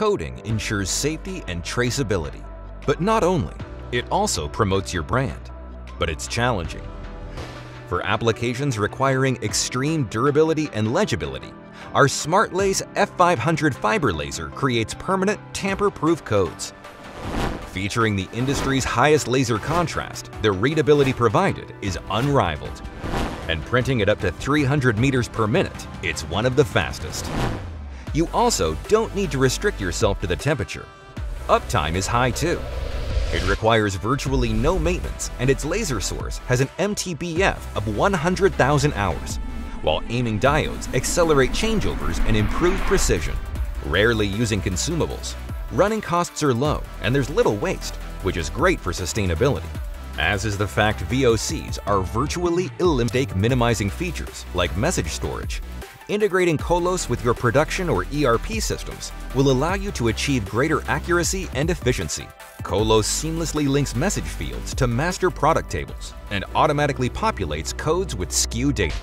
coding ensures safety and traceability. But not only, it also promotes your brand. But it's challenging. For applications requiring extreme durability and legibility, our SmartLace F500 fiber laser creates permanent tamper-proof codes. Featuring the industry's highest laser contrast, the readability provided is unrivaled. And printing at up to 300 meters per minute, it's one of the fastest. You also don't need to restrict yourself to the temperature. Uptime is high too. It requires virtually no maintenance, and its laser source has an MTBF of 100,000 hours, while aiming diodes accelerate changeovers and improve precision. Rarely using consumables, running costs are low and there's little waste, which is great for sustainability. As is the fact VOCs are virtually eliminated, minimizing features like message storage. Integrating Colos with your production or ERP systems will allow you to achieve greater accuracy and efficiency. Colos seamlessly links message fields to master product tables and automatically populates codes with SKU data.